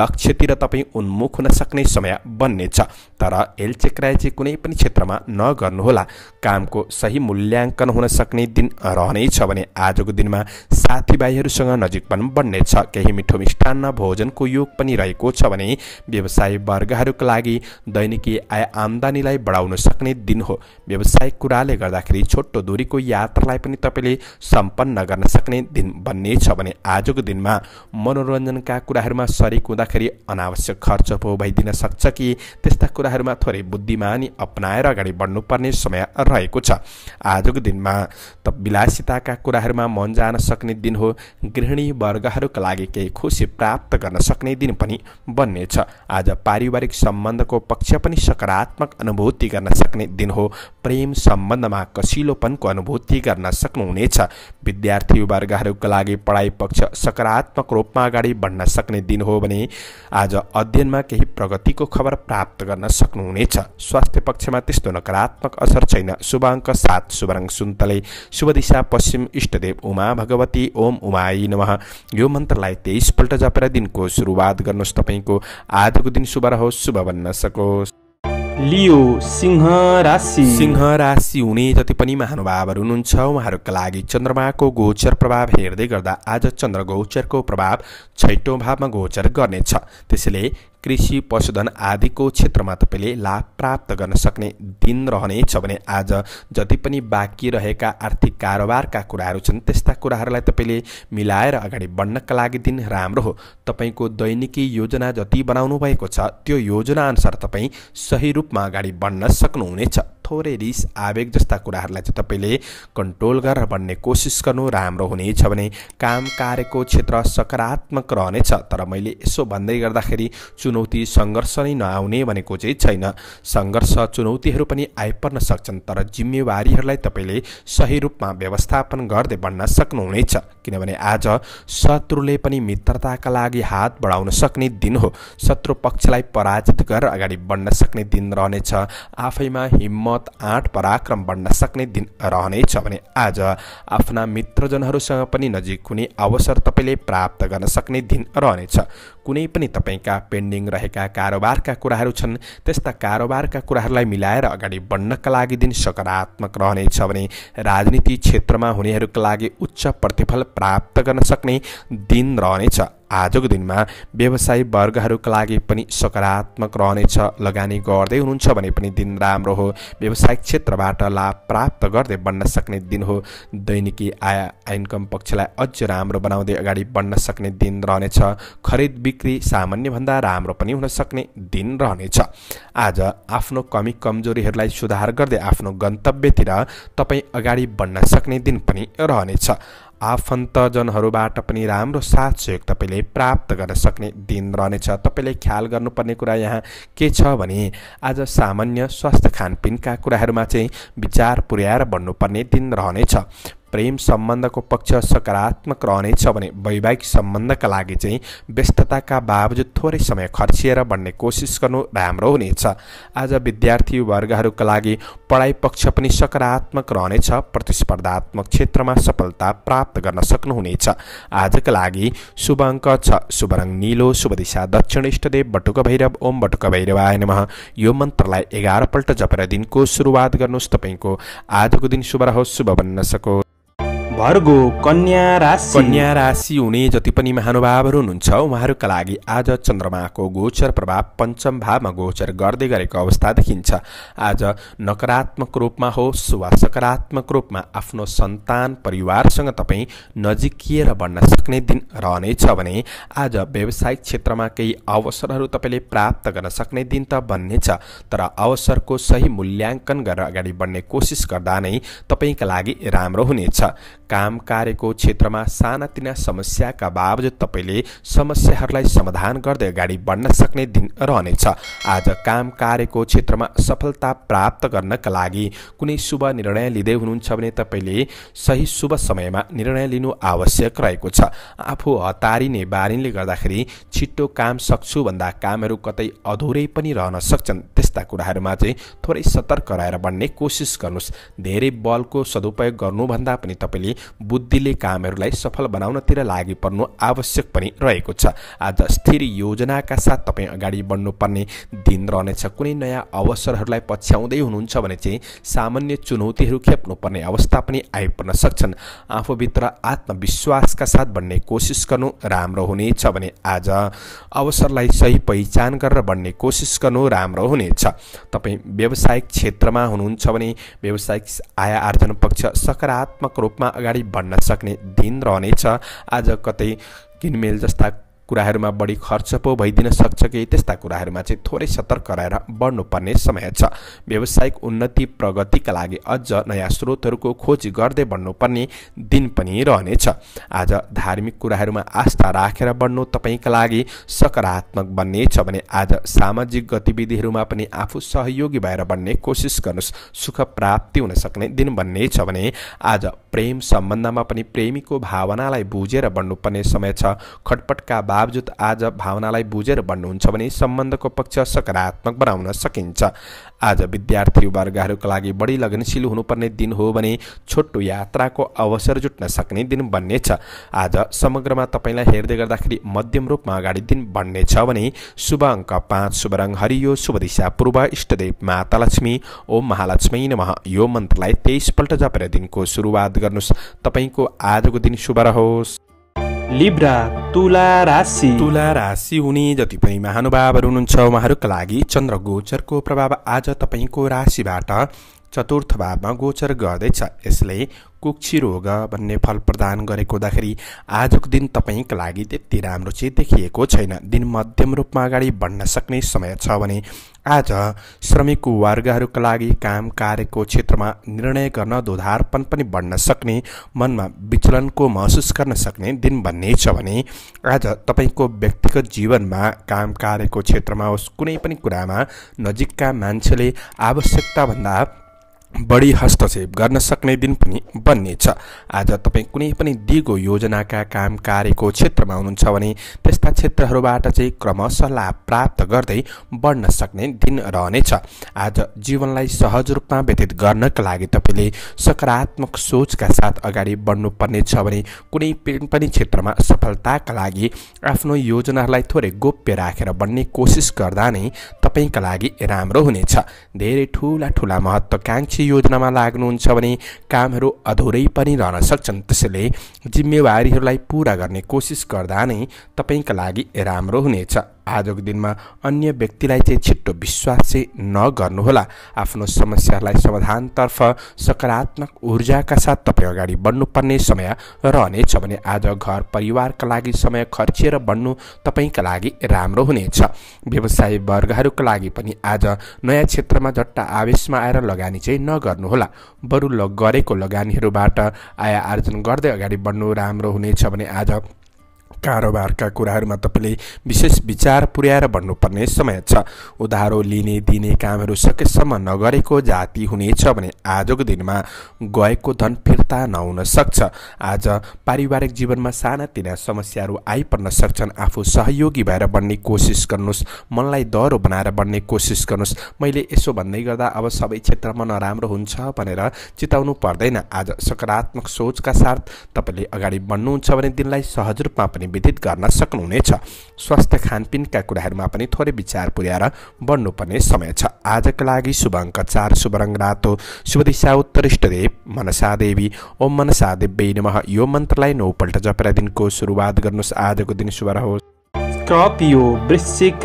लक्ष्यतिर तपाईँ उन्मुख हुन सक्ने समय बन्नेछ, तर एलचेक्राइची कुनै पनि क्षेत्रमा नगर्नुहोला। कामको सही मूल्याङ्कन हुन सक्ने दिन रहनेछ भने आजको दिनमा साथीभाइहरूसँग नजिकपन बढ्नेछ। केही मिठो मिष्टान्न भोजनको योग पनि रहेको छ भने व्यवसाय वर्गहरूका लागि दैनिकी आय आम्दानीलाई बढाउन सक्ने दिन हो। व्यावसायिक कुराले गर्दाखेरि छोटो दूरीको यात्रालाई पनि तपाईँले सम्पन्न गर्न सक्ने दिन बन्नेछ भने आजको दिनमा मनोरञ्जनका कुराहरूमा सरिक हुँदाखेरि अनावश्यक खर्च पो भइदिन सक्छ कि त्यस्ता कुराहरूमा थोरै बुद्धिमानी अपनाएर अगाडि बढ्नुपर्ने समय रहेको छ। आजको दिनमा त विलासिताका कुराहरूमा मन जान सक्ने दिन हो। गृहिणी वर्गहरूका लागि केही खुसी प्राप्त गर्न सक्ने दिन पनि बन्नेछ। आज पारिवारिक सम्बन्धको पक्ष पनि सकारात्मक अनुभूति गर्न सक्ने दिन हो। प्रेम सम्बन्धमा कसिलोपनको अनुभूति गर्न सक्नुहुनेछ। विद्यार्थी वर्गहरूका लागि पढाइ पक्ष सकारात्मक रूपमा अगाडि बढ्न सक्ने दिन हो भने आज अध्ययनमा केही प्रगतिको खबर प्राप्त गर्न सक्नुहुनेछ। स्वास्थ्य पक्षमा त्यस्तो नकारात्मक असर छैन। शुभ अङ्क 7, शुभ रङ सुन्तले, शुभ दिशा पश्चिम, इष्टदेव उमा भगवती ओम उमाई नमः। यो मन्त्रलाई 23 पल्ट जपेर दिनको सुरुवात गर्नुहोस्। तपाईँको आजको दिन शुभ रहोस्, शुभ बन्न सकोस्। लियो सिंह राशि हुने जति पनि महानुभावहरू हुनुहुन्छ उहाँहरूका लागि चन्द्रमाको गोचर प्रभाव हेर्दै गर्दा आज चन्द्र गोचरको प्रभाव 6औं भावमा गोचर गर्नेछ। त्यसैले कृषि पशुधन आदिको क्षेत्रमा तपाईले लाभ प्राप्त गर्न सक्ने दिन रहनेछ भने आज जति पनि बाँकी रहेका आर्थिक कारोबारका कुराहरू छन् त्यस्ता कुराहरूलाई तपाईले मिलाएर अगाडि बढ्नका लागि दिन राम्रो हो। तपाईको दैनिकी योजना जति बनाउनु भएको छ त्यो योजना अनुसार तपाई सही रूपमा अगाडि बढ्न सक्नुहुनेछ। थोरै रिस आवेग जस्ता कुराहरूलाई चाहिँ तपाईले कन्ट्रोल गरेर बढ्ने कोसिस गर्नु राम्रो हुनेछ भने काम कार्यको क्षेत्र सकारात्मक रहनेछ। तर मैले यसो भन्दै गर्दाखेरि चुनौती संघर्ष नै नआउने भनेको चाहिँ छैन, संघर्ष चुनौतीहरू पनि आइपर्न सक्छन्, तर जिम्मेवारीहरूलाई तपाईले सही रूपमा व्यवस्थापन गर्दै बढ्न सक्नुहुनेछ। किनभने आज शत्रुले पनि मित्रताका लागि हात बढाउन सक्ने दिन हो। शत्रु पक्षलाई पराजित गरेर अगाडि बढ्न सक्ने दिन रहनेछ। आफैमा हिम्मत आँट पराक्रम बढ्न सक्ने दिन रहनेछ भने आज आफ्ना मित्रजनहरूसँग पनि नजिक हुने अवसर तपाईले प्राप्त गर्न सक्ने दिन रहनेछ। कुनै पनि तपाईका पेन्डिङ रहेका कारोबारका कुराहरू छन् त्यस्ता कारोबारका कुराहरूलाई मिलाएर अगाडि बढ्नका लागि दिन सकारात्मक रहनेछ भने राजनीति क्षेत्रमा हुनेहरूका लागि उच्च प्रतिफल प्राप्त गर्न सक्ने दिन रहनेछ। आजको दिनमा व्यवसायी वर्गहरूका लागि पनि सकारात्मक रहनेछ। लगानी गर्दै हुनुहुन्छ भने पनि दिन राम्रो हो। व्यवसायिक क्षेत्रबाट लाभ प्राप्त गर्दै बढ्न सक्ने दिन हो। दैनिकी आय इन्कम पक्षलाई अझ राम्रो बनाउँदै अगाडि बढ्न सक्ने दिन रहनेछ। खरिद बिक्री सामान्यभन्दा राम्रो पनि हुन सक्ने दिन रहनेछ। आज आफ्नो कमी कमजोरीहरूलाई सुधार गर्दै आफ्नो गन्तव्यतिर तपाईँ अगाडि बढ्न सक्ने दिन पनि रहनेछ। आफन्तजनहरूबाट पनि राम्रो साथ सहयोग तपाईले प्राप्त गर्न सक्ने दिन रहनेछ। तपाईले ख्याल गर्नुपर्ने कुरा यहाँ के छ भने आज सामान्य स्वास्थ्य खानपिनका कुराहरूमा चाहिँ विचार पुर्याएर बढ्नुपर्ने दिन रहनेछ। प्रेम सम्बन्धको पक्ष सकारात्मक रहनेछ भने वैवाहिक सम्बन्धका लागि चाहिँ व्यस्तताका बावजुद थोरै समय खर्चिएर बढ्ने कोसिस गर्नु राम्रो हुनेछ। आज विद्यार्थी वर्गहरूका लागि पढाइ पक्ष पनि सकारात्मक रहनेछ। प्रतिस्पर्धात्मक क्षेत्रमा सफलता प्राप्त गर्न सक्नुहुनेछ। आजका लागि शुभ अङ्क 6, शुभ रङ नीलो, शुभ दिशा दक्षिण, इष्टदेव बटुक भैरव, ओम बटुक भैरवाय नमः। यो मन्त्रलाई 11 पल्ट जपेर दिनको सुरुवात गर्नुहोस्। तपाईँको आजको दिन शुभ रहोस्, शुभ बन्न सको। भर्गो कन्या राशि हुने जति पनि महानुभावहरू हुनुहुन्छ उहाँहरूका लागि आज चन्द्रमाको गोचर प्रभाव पञ्चम भावमा गोचर गर्दै गरेको अवस्था देखिन्छ। आज नकारात्मक रूपमा होस् वा सकारात्मक रूपमा आफ्नो सन्तान परिवारसँग तपाईँ नजिकिएर बढ्न सक्ने दिन रहनेछ भने आज व्यावसायिक क्षेत्रमा केही अवसरहरू तपाईँले प्राप्त गर्न सक्ने दिन त बन्नेछ, तर अवसरको सही मूल्याङ्कन गरेर अगाडि बढ्ने कोसिस गर्दा नै तपाईँका लागि राम्रो हुनेछ। काम कार्यको क्षेत्रमा सानातिना समस्याका बावजुद तपाईले समस्याहरूलाई समाधान गर्दै अगाडि बढ्न सक्ने दिन रहनेछ। आज काम कार्यको क्षेत्रमा सफलता प्राप्त गर्नका लागि कुनै शुभ निर्णय लिँदै हुनुहुन्छ भने तपाईले सही शुभ समयमा निर्णय लिनु आवश्यक रहेको छ। आफू हतारिने बानीले गर्दाखेरि छिट्टो काम सक्छु भन्दा कामहरू कतै अधुरै पनि रहन सक्छन्। त्यस्ता कुराहरूमा चाहिँ थोरै सतर्क रहेर बढ्ने कोसिस गर्नुहोस्। धेरै बलको सदुपयोग गर्नुभन्दा पनि तपाईले बुद्धिले कामहरूलाई सफल बनाउनतिर लागि पर्नु आवश्यक पनि रहेको छ। आज स्थिर योजनाका साथ तपाईँ अगाडि बढ्नुपर्ने दिन रहनेछ। कुनै नयाँ अवसरहरूलाई पछ्याउँदै हुनुहुन्छ भने चाहिँ सामान्य चुनौतीहरू खेप्नुपर्ने अवस्था पनि आइपर्न सक्छन्। आफूभित्र आत्मविश्वासका साथ बढ्ने कोसिस गर्नु राम्रो हुनेछ भने आज अवसरलाई सही पहिचान गरेर बढ्ने कोसिस गर्नु राम्रो हुनेछ। तपाईँ व्यावसायिक क्षेत्रमा हुनुहुन्छ भने व्यावसायिक आय आर्जन पक्ष सकारात्मक रूपमा अगाडि बढ्न सक्ने दिन रहनेछ। आज कतै किनमेल जस्ता कुराहरूमा बढी खर्च पो भइदिन सक्छ कि त्यस्ता कुराहरूमा चाहिँ थोरै सतर्क रहेर बढ्नुपर्ने समय छ। व्यावसायिक उन्नति प्रगतिका लागि अझ नयाँ स्रोतहरूको खोज गर्दै बढ्नुपर्ने दिन पनि रहनेछ। आज धार्मिक कुराहरूमा आस्था राखेर बढ्नु तपाईँका लागि सकारात्मक बन्नेछ भने आज सामाजिक गतिविधिहरूमा पनि आफू सहयोगी भएर बढ्ने कोसिस गर्नुहोस्। सुख प्राप्ति हुन सक्ने दिन बन्नेछ भने आज प्रेम सम्बन्धमा पनि प्रेमीको भावनालाई बुझेर बढ्नुपर्ने समय छ। खटपटका बावजुद आज भावनालाई बुझेर बढ्नुहुन्छ भने सम्बन्धको पक्ष सकारात्मक बनाउन सकिन्छ। आज विद्यार्थी वर्गहरूका लागि बढी लगनशील हुनुपर्ने दिन हो भने छोटो यात्राको अवसर जुट्न सक्ने दिन बन्नेछ। आज समग्रमा तपाईँलाई हेर्दै गर्दाखेरि मध्यम रूपमा अगाडि दिन बन्नेछ भने शुभ अङ्क 5, शुभ रङ हरियो, शुभ दिशा पूर्व, इष्टदेव माता लक्ष्मी, ओम महालक्ष्मी नमः। यो मन्त्रलाई 23 पल्ट जपेर दिनको सुरुवात गर्नुहोस्। तपाईँको आजको दिन शुभ रहोस्। लिब्रा तुला राशि हुने जति पनि महानुभावहरु हुनुहुन्छ उहाँहरुका लागि चन्द्र गोचरको प्रभाव आज तपाईको राशिबाट चतुर्थ भावमा गोचर गर्दैछ। यसले कुक्षी रोग भन्ने फल प्रदान गरेको हुँदाखेरि आजको दिन तपाईका लागि त्यति राम्रो चाहिँ देखिएको छैन। दिन मध्यम रूपमा अगाडि बढ्न सक्ने समय छ भने आज श्रमिक वर्गहरुका लागि काम कार्यको क्षेत्रमा निर्णय गर्न दोधारपन पनि बढ्न सक्ने, मनमा विचलनको महसुस गर्न सक्ने दिन बन्ने छ भने आज तपाईको व्यक्तिगत जीवनमा काम कार्यको क्षेत्रमा होस् कुनै पनि कुरामा नजिकका मान्छेले आवश्यकता भन्दा बढी हस्तक्षेप गर्न सक्ने दिन पनि बन्ने छ। आज तपाई कुनै पनि दिगो योजनाका काम कार्यको क्षेत्रमा हुनुहुन्छ भने त्यस्ता क्षेत्रहरूबाट चाहिँ क्रमशः लाभ प्राप्त गर्दै बढ्न सक्ने दिन रहनेछ। आज जीवनलाई सहज रूपमा व्यतीत गर्नका लागि तपाईले सकारात्मक सोचका साथ अगाडि बढ्नु पर्ने छ भने कुनै पनि क्षेत्रमा सफलताका लागि आफ्नो योजनाहरूलाई थोरै गोप्य राखेर बढ्ने कोसिस गर्दा नै तपाईका लागि राम्रो हुनेछ। धेरै ठूला महत्त्वकांक्षी योजनामा लाग्नुहुन्छ भने कामहरू अधुरै पनि रहन सक्छन्, त्यसैले जिम्मेवारीहरूलाई पूरा गर्ने कोसिस गर्दा नै तपाईका लागि राम्रो हुनेछ। आजको दिनमा अन्य व्यक्तिलाई चाहिँ छिट्टो विश्वास चाहिँ नगर्नुहोला। आफ्नो समस्यालाई समाधानतर्फ सकारात्मक ऊर्जाका साथ तपाईँ अगाडि बढ्नुपर्ने समय रहनेछ भने आज घर परिवारका लागि समय खर्चिएर बढ्नु तपाईका लागि राम्रो हुनेछ। व्यवसाय वर्गहरूका लागि पनि आज नयाँ क्षेत्रमा जट्टा आवेशमा आएर लगानी चाहिँ नगर्नुहोला। बरु गरेको लगानीहरूबाट आय आर्जन गर्दै अगाडि बढ्नु राम्रो हुनेछ भने आज कारोबारका कुराहरूमा तपाईले विशेष विचार पुर्याएर बढ्नुपर्ने समय छ। उधारो लिने दिने कामहरू सकेसम्म नगरेको जाति हुनेछ भने आजको दिनमा गएको धन फिर्ता नहुन सक्छ। आज पारिवारिक जीवनमा सानातिना समस्याहरू आइपर्न सक्छन्। आफू सहयोगी भएर बढ्ने कोसिस गर्नुहोस्, मनलाई दह्रो बनाएर बढ्ने कोसिस गर्नुहोस्। मैले यसो भन्दै गर्दा अब सबै क्षेत्रमा नराम्रो हुन्छ भनेर चिताउनु पर्दैन। आज सकारात्मक सोचका साथ तपाईले अगाडि बढ्नुहुन्छ भने दिनलाई सहज रूपमा व्यतीत गर्न सक्नुहुनेछ। स्वास्थ्य खानपिनका कुराहरूमा पनि थोरै विचार पुर्याएर बढ्नुपर्ने समय छ। आजका लागि शुभ अङ्क 4, शुभ रङ रातो, शुभ दिशा उत्तर, इष्टदेव मनसा देवी। ओम मनसा देव्यै नमः। यो मन्त्रलाई 9 पल्ट जपेर दिनको सुरुवात गर्नुहोस्। आजको दिन शुभ रहोस्। वृश्चिक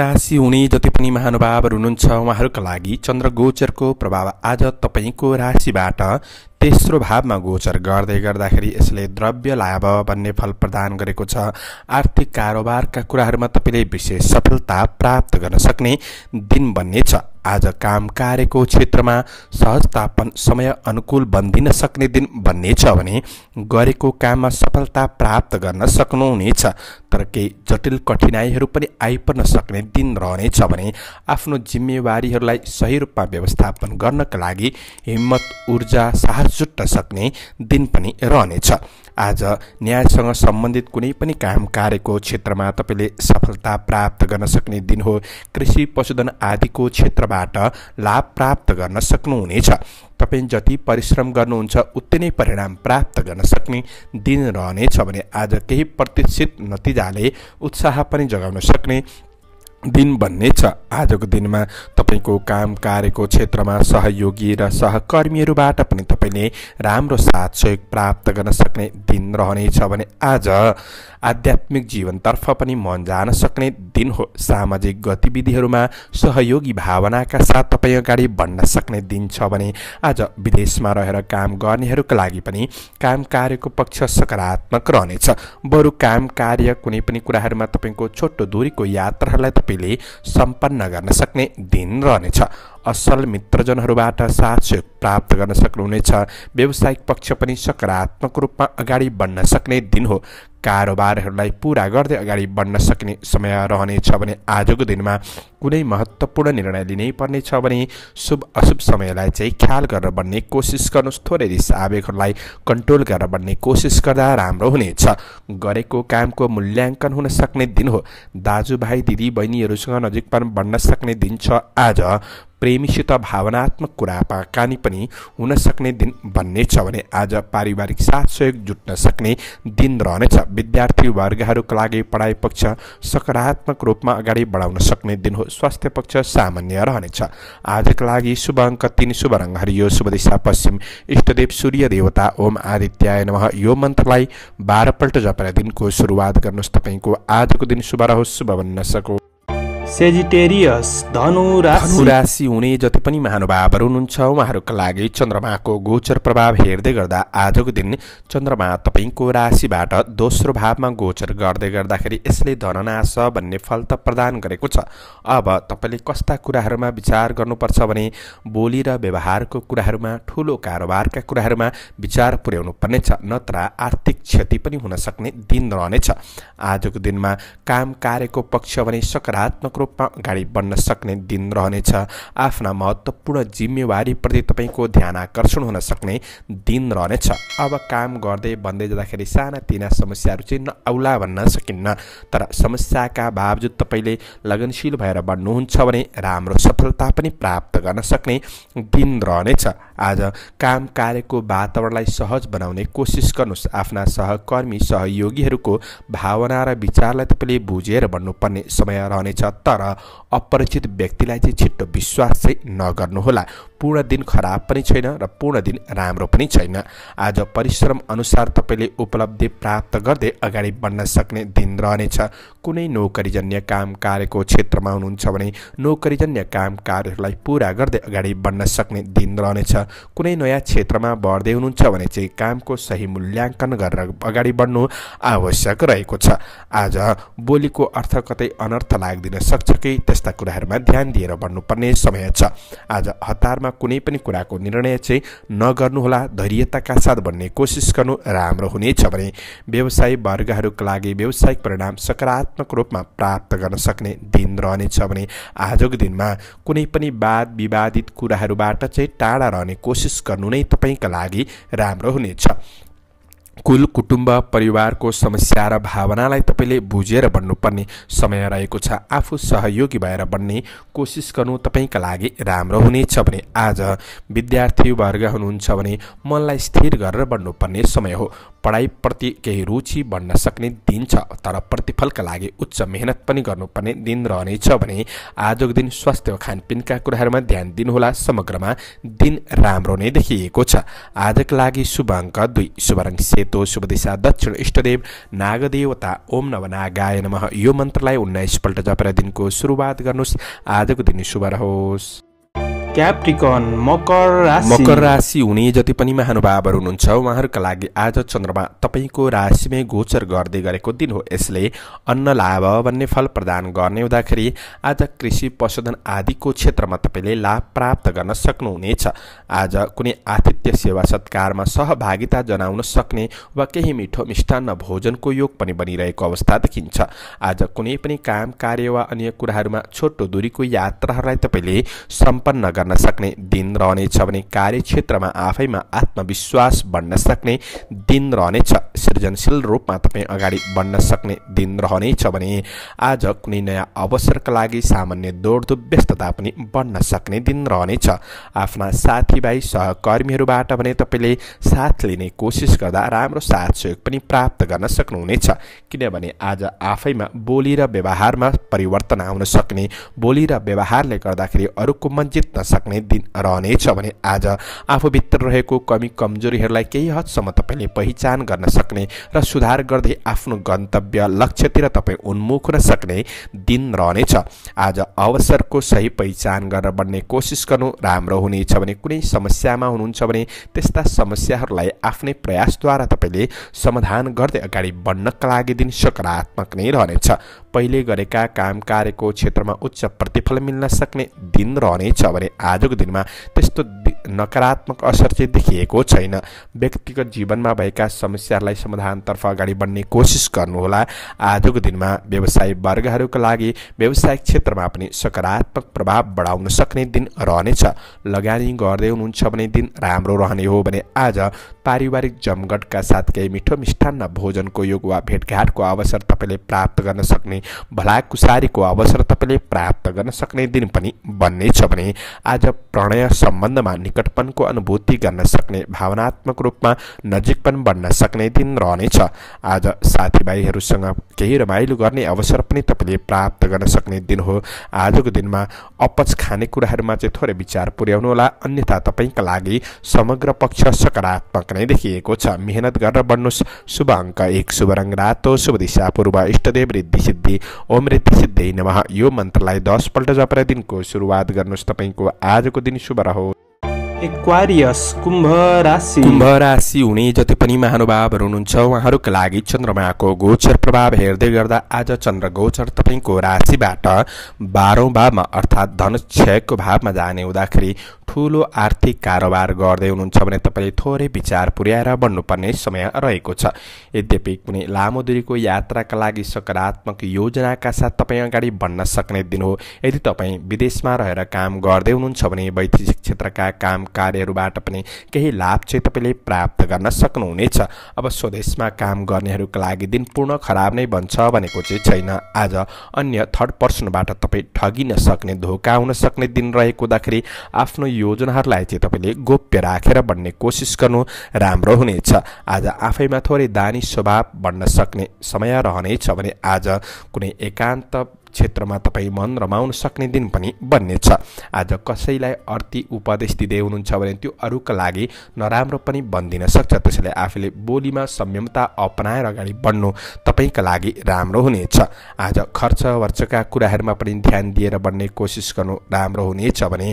राशि हुने जति पनि महानुभावहरू हुनुहुन्छ उहाँहरूका लागि चन्द्र गोचरको प्रभाव आज तपाईको राशिबाट तेस्रो भावमा गोचर गर्दै गर्दाखेरि यसले द्रव्य लाभ भन्ने फल प्रदान गरेको छ। आर्थिक कारोबारका कुराहरूमा तपाईले विशेष सफलता प्राप्त गर्न सक्ने दिन बन्ने छ। आज काम कार्यको क्षेत्रमा सहजतापन समय अनुकूल बन्दिन सक्ने दिन बन्ने छ भने गरेको काममा सफलता प्राप्त गर्न सक्नुहुनेछ। तर केही जटिल कठिनाइहरू पनि आइपर्न सक्ने दिन रहनेछ भने आफ्नो जिम्मेवारीहरूलाई सही रूपमा व्यवस्थापन गर्नका लागि हिम्मत, ऊर्जा, साहस जुट्न सक्ने दिन पनि रहनेछ। आज न्यायसँग सम्बन्धित कुनै पनि काम कार्यको क्षेत्रमा तपाईले सफलता प्राप्त गर्न सक्ने दिन हो। कृषि, पशुधन आदिको क्षेत्रबाट लाभ प्राप्त गर्न सक्नुहुनेछ। तपाईँ जति परिश्रम गर्नुहुन्छ उति नै परिणाम प्राप्त गर्न सक्ने दिन रहनेछ भने आज केही प्रतिष्ठित नतिजाले उत्साह पनि जगाउन सक्ने दिन बन्ने छ। आजको दिनमा तपाईको काम कार्यको क्षेत्रमा सहयोगी र सहकर्मीहरूबाट पनि तपाईले राम्रो साथ सहयोग प्राप्त गर्न सक्ने दिन रहनेछ भने आज आध्यात्मिक जीवनतर्फ पनि मन जान सक्ने दिन हो। सामाजिक गतिविधिहरूमा सहयोगी भावनाका साथ तपाईँ अगाडि बढ्न सक्ने दिन छ भने आज विदेशमा रहेर काम गर्नेहरूका लागि पनि काम कार्यको पक्ष सकारात्मक रहनेछ। बरु काम कार्य कुनै पनि कुराहरूमा तपाईँको छोटो दूरीको यात्राहरूलाई सम्पन्न गर्न सक्ने दिन रहनेछ। असल मित्रजनहरूबाट साथ सहयोग प्राप्त गर्न सक्नुहुनेछ। व्यावसायिक पक्ष पनि सकारात्मक रूपमा अगाडि बढ्न सक्ने दिन हो। कारोबारहरूलाई पूरा गर्दै अगाडि बढ्न सक्ने समय रहनेछ भने आजको दिनमा कुनै महत्त्वपूर्ण निर्णय लिनै पर्ने छ भने शुभ अशुभ समयलाई चाहिँ ख्याल गरेर बढ्ने कोसिस गर्नुहोस्। थोरै रिस आवेगहरूलाई कन्ट्रोल गरेर बढ्ने कोसिस गर्दा राम्रो हुनेछ। गरेको कामको मूल्याङ्कन हुन सक्ने दिन हो। दाजुभाइ दिदीबहिनीहरूसँग नजिकपन बढ्न सक्ने दिन छ। आज प्रेमीसित भावनात्मक कुरा कुराकानी पनि हुन सक्ने दिन बन्ने छ भने आज पारिवारिक साथ सहयोग जुट्न सक्ने दिन रहनेछ। विद्यार्थी वर्गहरूका लागि पढाइ पक्ष सकारात्मक रूपमा अगाडि बढाउन सक्ने दिन हो। स्वास्थ्य पक्ष सामान्य रहनेछ। आजका लागि शुभ अंक 3, शुभ रंग हरियो, शुभ दिशा पश्चिम, इष्टदेव सूर्य देवता ओम आदित्याय नमः। यो मन्त्रलाई 12 पल्ट जपेर दिनको सुरुवात गर्नुस्। तपाईको आजको दिन शुभ रहोस्, शुभ बन्न सको। सेजिटेरियस धनु राशि हुने जति पनि महानुभावहरू हुनुहुन्छ उहाँहरूका लागि चन्द्रमाको गोचर प्रभाव हेर्दै गर्दा आजको दिन चन्द्रमा तपाईको राशिबाट दोस्रो भावमा गोचर गर्दै गर्दाखेरि यसले धननाश भन्ने फल त प्रदान गरेको छ। अब तपाईले कस्ता कुराहरूमा विचार गर्नुपर्छ भने बोली र व्यवहारको कुराहरूमा, ठूलो कारोबारका कुराहरूमा विचार पुर्याउनु पर्नेछ, नत्र आर्थिक क्षति पनि हुन सक्ने दिन रहनेछ। आजको दिनमा काम कार्यको पक्ष भने सकारात्मक रूपमा अगाडि बढ्न सक्ने दिन रहनेछ। आफ्ना महत्त्वपूर्ण जिम्मेवारीप्रति तपाईको ध्यान आकर्षण हुन सक्ने दिन रहनेछ। अब काम गर्दै बन्दै जाँदाखेरि सानातिना समस्याहरू चाहिँ नआउला भन्न सकिन्न, तर समस्याका बावजुद तपाईँले लगनशील भएर बढ्नुहुन्छ भने राम्रो सफलता पनि प्राप्त गर्न सक्ने दिन रहनेछ। आज काम कार्यको वातावरणलाई सहज बनाउने कोसिस गर्नुहोस्। आफ्ना सहकर्मी सहयोगीहरूको भावना र विचारलाई तपाईँले बुझेर बढ्नुपर्ने समय रहनेछ, तर अपरिचित व्यक्तिलाई चाहिँ छिट्टो विश्वास चाहिँ नगर्नुहोला। पूर्ण दिन खराब पनि छैन र पूर्ण दिन राम्रो पनि छैन। आज परिश्रम अनुसार तपाईँले उपलब्धि प्राप्त गर्दै अगाडि बढ्न सक्ने दिन रहनेछ। कुनै नोकरीजन्य काम कार्यको क्षेत्रमा हुनुहुन्छ भने नोकरीजन्य काम कार्यहरूलाई पुरा गर्दै अगाडि बढ्न सक्ने दिन रहनेछ। कुनै नयाँ क्षेत्रमा बढ्दै हुनुहुन्छ भने चाहिँ कामको सही मूल्याङ्कन गरेर अगाडि बढ्नु आवश्यक रहेको छ। आज बोलीको अर्थ कतै अनर्थ लाग्दिन सक्छ कि त्यस्ता कुराहरूमा ध्यान दिएर बढ्नुपर्ने समय छ। आज हतारमा कुनै पनि कुराको निर्णय चाहिँ नगर्नुहोला, धैर्यताका साथ बढ्ने कोसिस गर्नु राम्रो हुनेछ भने व्यवसाय वर्गहरूका लागि व्यावसायिक परिणाम सकारात्मक रूपमा प्राप्त गर्न सक्ने दिन रहनेछ भने आजको दिनमा कुनै पनि वाद विवादित कुराहरूबाट चाहिँ टाढा रहने कोसिस गर्नु नै तपाईँका लागि राम्रो हुनेछ। कुल कुटुम्ब परिवारको समस्या र भावनालाई तपाईँले बुझेर बढ्नुपर्ने समय रहेको छ। आफू सहयोगी भएर बढ्ने कोसिस गर्नु तपाईँका लागि राम्रो हुनेछ भने आज विद्यार्थी वर्ग हुनुहुन्छ भने मनलाई स्थिर गरेर बढ्नुपर्ने समय हो। पढाइप्रति केही रुचि बढ्न सक्ने दिन छ, तर प्रतिफलका लागि उच्च मेहनत पनि गर्नुपर्ने दिन रहनेछ भने आजको दिन स्वास्थ्य खानपिनका कुराहरूमा ध्यान दिनुहोला। समग्रमा दिन राम्रो नै देखिएको छ। आजको लागि शुभ अङ्क 2, शुभ रङ सेतो, शुभ दिशा दक्षिण, इष्टदेव नागदेवता ओम नवनागाय नमः। यो मन्त्रलाई 19 पल्ट जपेर दिनको सुरुवात गर्नुहोस्। आजको दिन शुभ रहोस्। क्याप्रिकन मकर राशि हुने जति पनि महानुभावहरू हुनुहुन्छ उहाँहरूका लागि आज चन्द्रमा तपाईँको राशिमै गोचर गर्दै गरेको दिन हो। यसले अन्न लाभ भन्ने फल प्रदान गर्ने हुँदाखेरि आज कृषि पशुधन आदिको क्षेत्रमा तपाईँले लाभ प्राप्त गर्न सक्नुहुनेछ। आज कुनै आतिथ्य सेवा सत्कारमा सहभागिता जनाउन सक्ने वा केही मिठो मिष्टान्न भोजनको योग पनि बनिरहेको अवस्था देखिन्छ। आज कुनै पनि काम कार्य वा अन्य कुराहरूमा छोटो दूरीको यात्राहरूलाई तपाईँले सम्पन्न गर्न सक्ने दिन रहनेछ भने कार्यक्षेत्रमा आफैमा आत्मविश्वास बढ्न सक्ने दिन रहनेछ। सृजनशील रूपमा तपाईँ अगाडि बढ्न सक्ने दिन रहनेछ भने आज कुनै नयाँ अवसरका लागि सामान्य दौडधुप व्यस्तता पनि बढ्न सक्ने दिन रहनेछ। आफ्ना साथीभाइ सहकर्मीहरूबाट भने तपाईँले साथ लिने कोसिस गर्दा राम्रो साथ सहयोग पनि प्राप्त गर्न सक्नुहुनेछ, किनभने आज आफैमा बोली र व्यवहारमा परिवर्तन आउन सक्ने, बोली र व्यवहारले गर्दाखेरि अरूको मन जित्न सक्ने दिन रहनेछ भने आज आफूभित्र रहेको कमी कमजोरीहरूलाई केही हदसम्म तपाईँले पहिचान गर्न सक्ने र सुधार गर्दै आफ्नो गन्तव्य लक्ष्यतिर तपाईँ उन्मुख हुन सक्ने दिन रहनेछ। आज अवसरको सही पहिचान गरेर बढ्ने कोसिस गर्नु राम्रो हुनेछ भने कुनै समस्यामा हुनुहुन्छ भने त्यस्ता समस्याहरूलाई आफ्नै प्रयासद्वारा तपाईँले समाधान गर्दै अगाडि बढ्नका लागि दिन सकारात्मक नै रहनेछ। पहिले गरेका काम कार्यको क्षेत्रमा उच्च प्रतिफल मिल्न सक्ने दिन रहनेछ भने आजको दिनमा त्यस्तो नकारात्मक असर चाहिँ देखिएको छैन। व्यक्तिगत जीवनमा भएका समस्याहरूलाई समाधानतर्फ अगाडि बढ्ने कोसिस गर्नुहोला। आजको दिनमा व्यवसाय वर्गहरूका लागि व्यावसायिक क्षेत्रमा पनि सकारात्मक प्रभाव बढाउन सक्ने दिन रहनेछ। लगानी गर्दै हुनुहुन्छ भने दिन राम्रो रहने हो भने आज पारिवारिक जमघट का साथ केही मिठो मिष्ठान्न भोजन को योग वा भेटघाट को अवसर तपाईले प्राप्त गर्न सक्ने, भलाकुसारी को अवसर तपाईले प्राप्त गर्न सक्ने दिन पनि बन्ने छ भने आज प्रणय सम्बन्धमा निकटपनको अनुभूति गर्न सक्ने, भावनात्मक रूपमा नजिकपन बन्न सक्ने दिन रहनेछ। आज साथीभाइहरूसँग केही रमाइलो गर्ने अवसर पनि तपाईले प्राप्त गर्न सक्ने दिन हो। आजको दिनमा अपच खाने कुराहरुमा चाहिँ थोरै विचार पुर्याउनु होला, अन्यथा तपाईका लागि समग्र पक्ष सकारात्मक नै देखिएको छ। मेहनत गरेर बढ्नुस्। शुभ अंक 1, शुभ रंग रातो, शुभ दिशा पूर्व, इष्टदेव रिद्धि सिद्धि ओम रिद्धि सिद्धि नमः। यो मन्त्रलाई 10 पल्ट जपेर दिनको सुरुवात गर्नुस्। तपाईको आजको दिन शुभ रहोस्। एक्वारियस कुम्भ राशि। कुम्भ राशि हुने जति पनि महानुभावहरु हुनुहुन्छ उहाँहरुका लागि चन्द्रमाको गोचर प्रभाव हेर्दै गर्दा आज चन्द्र गोचर तपाईको राशिबाट 12औं भावमा अर्थात् धन क्षयको भावमा जाने हुँदाखेरि ठूलो आर्थिक कारोबार गर्दै हुनुहुन्छ भने तपाईले थोरै विचार पुर्याएर बन्नुपर्ने समय रहेको छ। यद्यपि कुनै लामो दूरीको यात्राका लागि सकारात्मक योजनाका साथ तपाईं अगाडि बढ्न सक्ने दिन हो। यदि तपाईं विदेशमा रहेर काम गर्दै हुनुहुन्छ भने वैदेशिक क्षेत्रका काम कार्यहरुबाट पनि केही लाभ चाहिँ तपाईले प्राप्त गर्न सक्नुहुनेछ। अब स्वदेशमा काम गर्नेहरुका लागि दिन पूर्ण खराब नै बन्छ भनेको चाहिँ छैन। आज अन्य थर्ड पर्सनबाट तपाई ठगिन सक्ने, धोका हुन सक्ने दिन रहेको हुँदाखेरि आफ्नो योजनाहरुलाई चाहिँ तपाईले गोप्य राखेर बन्ने कोसिस गर्नु राम्रो हुनेछ। आज आफैमा थोरै दानी स्वभाव बन्न सक्ने समय रहनेछ भने आज कुनै एकान्त क्षेत्रमा तपाईं मन रमाउन सक्ने दिन पनि बन्नेछ। आज कसैलाई अर्थी उपदेश दिदै हुनुहुन्छ भने त्यो अरूका लागि नराम्रो पनि बन्दिन सक्छ। त्यसैले आफूले बोलीमा संयमता अपनाएर अगाडि बढ्नु तपाईंका लागि राम्रो हुनेछ। आज खर्च वर्चका कुराहरुमा पनि ध्यान दिएर बढ्ने कोसिस गर्नु राम्रो हुनेछ भने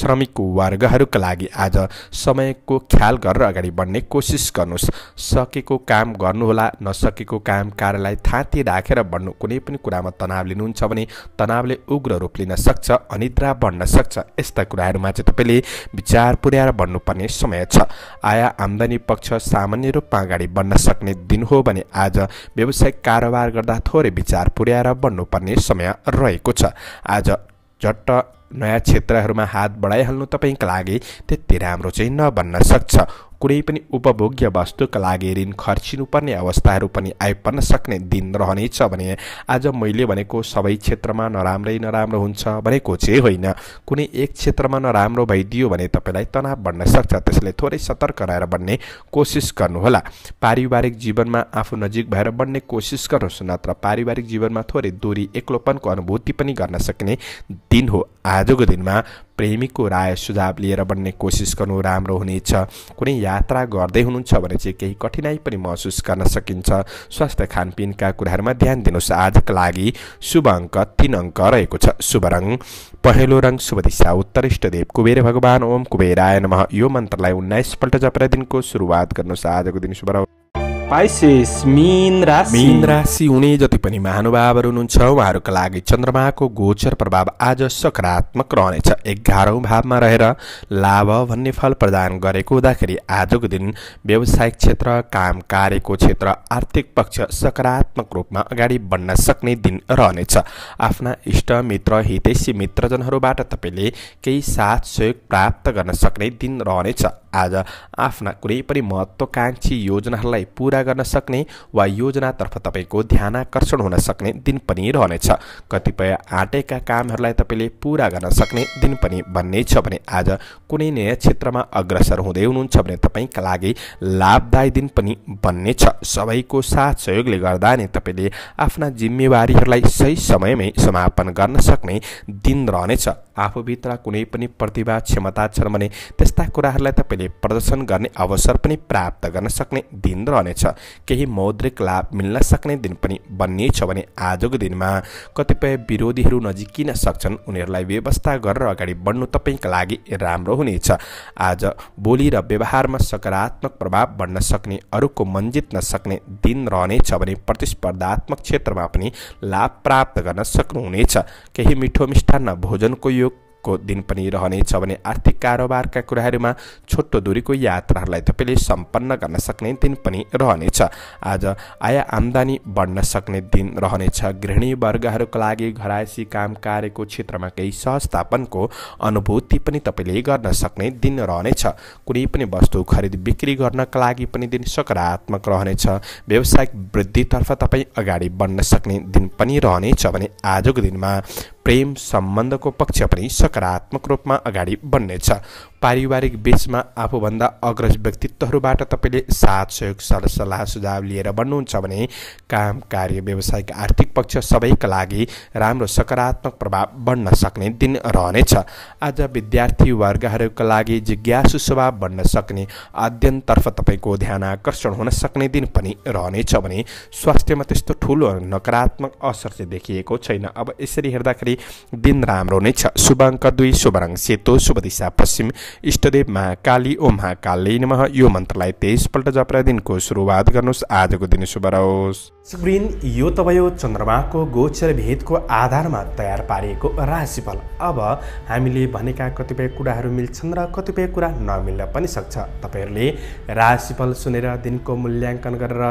श्रमिक वर्गहरुका लागि आज समयको ख्याल गरेर अगाडि बढ्ने कोसिस गर्नुस्। सकेको काम गर्नुहोला, नसकेको काम कार्यलाई थाती राखेर बढ्नु। कुनै पनि कुरामा तनाव लिनुहुन्छ भने तनावले उग्र रूप लिन सक्छ, अनिद्रा बढ्न सक्छ। यस्ता कुराहरुमा चाहिँ तपाईले विचार पुर्याएर बढ्नुपर्ने समय छ। आय आमदानी पक्ष सामान्य रूपमा अगाडि बढ्न सक्ने दिन हो भने आज व्यावसायिक कारोबार गर्दा थोरै विचार पुर्याएर बढ्नुपर्ने समय रहेको छ। आज झट्ट नयाँ क्षेत्रहरुमा हात बढाइहाल्नु तपाईंका लागि त्यति राम्रो चाहिँ नबन्न सक्छ। कुनै पनि उपभोग्य वस्तुका लागि ऋण खर्चिनुपर्ने अवस्थाहरु पनि आइपर्न सक्ने दिन रहनेछ भने आज मैले भनेको सबै क्षेत्रमा नराम्रै नराम्रो हुन्छ भनेको चाहिँ होइन। कुनै एक क्षेत्रमा नराम्रो भइदियो भने तपाईलाई तनाव बढ्न सक्छ। त्यसैले थोरै सतर्क रहेर बढ्ने कोसिस गर्नुहोला। पारिवारिक जीवनमा आफू नजिक भएर बढ्ने कोसिस गर्नुहोस्, नत्र पारिवारिक जीवनमा थोरै दूरी एक्लोपनको अनुभूति पनि गर्न सक्ने दिन हो। आजको दिनमा प्रेमीको राय सुझाव लिएर बढ्ने कोसिस गर्नु राम्रो हुनेछ। कुनै यात्रा गर्दै हुनुहुन्छ भने चाहिँ केही कठिनाई पनि महसुस गर्न सकिन्छ। स्वास्थ्य खानपिनका कुराहरुमा ध्यान दिनुस्। आजका लागि शुभ अंक 3 अंक रहेको छ। शुभ रंग पहेलो रंग, शुभ दिशा उत्तर, इष्टदेव कुबेर भगवान ओम कुबेराय नमः। यो मन्त्रलाई 19 पल्ट जपेर दिनको सुरुवात गर्नुस्। आजको दिन शुभ रहोस्। पाइसेस मीन राशि। मीन राशि हुने जति पनि महानुभावहरु हुनुहुन्छ उहाँहरुका लागि चन्द्रमाको गोचर प्रभाव आज सकारात्मक रहनेछ। 11औं भावमा रहेर लाभ भन्ने फल प्रदान गरेको हुँदाखेरि आजको दिन व्यावसायिक क्षेत्र, काम कार्यको क्षेत्र, आर्थिक पक्ष सकारात्मक रूपमा अगाडि बढ्न सक्ने दिन रहनेछ। आफ्ना इष्ट मित्र, हितैषी मित्रजनहरुबाट तपाईले केही साथ सहयोग प्राप्त गर्न सक्ने दिन रहनेछ। आज आफ्ना कुनै पनि महत्त्वकांक्षी योजनाहरुलाई पूरा गर्न सक्ने वा योजनातर्फ तपाईको ध्यान आकर्षण हुन सक्ने दिन पनि रहनेछ। कतिपय आँटेका कामहरुलाई तपाईले पूरा गर्न सक्ने दिन पनि बन्नेछ भने आज कुनै नयाँ क्षेत्रमा अग्रसर हुँदै हुनुहुन्छ भने तपाईका लागि लाभदायी दिन पनि बन्नेछ। सबैको साथ सहयोगले गर्दा नै तपाईले आफ्ना जिम्मेवारीहरुलाई सही समयमै समापन गर्न सक्ने दिन रहनेछ। आफूभित्र कुनै पनि प्रतिभा क्षमता छन् भने त्यस्ता कुराहरुलाई तपाईले प्रदर्शन गर्ने अवसर पनि प्राप्त गर्न सक्ने दिन रहनेछ। केही मौद्रिक लाभ मिल्न सक्ने दिन पनि बन्नेछ भने आजको दिनमा कतिपय विरोधीहरू नजिकिन सक्छन्, उनीहरूलाई व्यवस्था गरेर अगाडि बढ्नु तपाईका लागि राम्रो हुनेछ। आज बोली र व्यवहारमा सकारात्मक प्रभाव बढ्न सक्ने, अरूको मन जित्न सक्ने दिन रहनेछ भने प्रतिस्पर्धात्मक क्षेत्रमा पनि लाभ प्राप्त गर्न सक्नुहुनेछ। केही मिठो मिष्ठान्न भोजनको योग को दिन पनि रहनेछ भने आर्थिक कारोबारका कुराहरुमा छोटो दूरीको यात्राहरुलाई तपाईले सम्पन्न गर्न सक्ने दिन पनि रहनेछ। आज आय आम्दानी बढ्न सक्ने दिन रहनेछ। गृहिणी वर्गहरुको लागि घरायसी काम कार्यको क्षेत्रमा केही सहजतापनको अनुभूति पनि तपाईले गर्न सक्ने दिन रहनेछ। कुनै पनि वस्तु खरिद बिक्री गर्नका लागि पनि दिन सकारात्मक रहनेछ। व्यावसायिक वृद्धितर्फ तपाई अगाडि बढ्न सक्ने दिन पनि रहनेछ भने आजको दिनमा प्रेम संबंध को पक्ष पनि सकारात्मक रूप में अगाडि बढ्नेछ। पारिवारिक बीच में आफूभन्दा अग्रज व्यक्तित्वहरुबाट तपाईले साथ सहयोग सल्लाह सुझाव लिएर बढ्नुहुन्छ भने काम कार्य व्यवसायिक आर्थिक पक्ष सबैका लागि राम्रो सकारात्मक प्रभाव बढ्न सक्ने दिन रहनेछ। आज विद्यार्थी वर्गहरुका लागि जिज्ञासु स्वभाव बढ्न सक्ने अध्ययनतर्फ तपाईको ध्यान आकर्षण हुन सक्ने दिन पनि रहनेछ भने स्वास्थ्यमा त्यस्तो ठूलो नकारात्मक असर चाहिँ देखिएको छैन। अब यसरी हेर्दाखेरि दिन राम्रो नै छ। शुभ अंक 2, शुभ रंग सेतो, शुभ दिशा पश्चिम, इष्टदेव महाकाली ओम महाकाली नमः। यो मन्त्रलाई 23 पल्ट जपेर दिनको सुरुवात गर्नुस्। आजको दिन शुभ रहोस्। स्क्रिन यो तपाईको चन्द्रमाको गोचर भेदको आधारमा तयार पारिएको राशिफल। अब हामीले भनेका कतिपय कुराहरू मिल्छन् र कतिपय कुरा नमिल्न पनि सक्छ। तपाईहरुले राशिफल सुनेर दिनको मूल्यांकन गरेर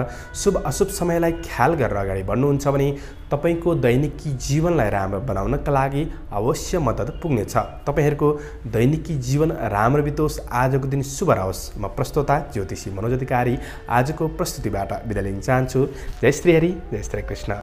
शुभ अशुभ समयलाई ख्याल गरेर अगाडि बढ्नुहुन्छ भने तपाईको दैनिकी जीवनलाई राम्रो बनाउनका लागि अवश्य मद्दत पुग्नेछ। तपाईहरुको दैनिकी जीवन राम्रो बितोस्। आजको दिन शुभ रहोस्। म प्रस्तोता ज्योतिषी मनोज अधिकारी आजको प्रस्तुतिबाट बिदा लिन चाहन्छु। जय श्री हरि, जय श्री कृष्ण।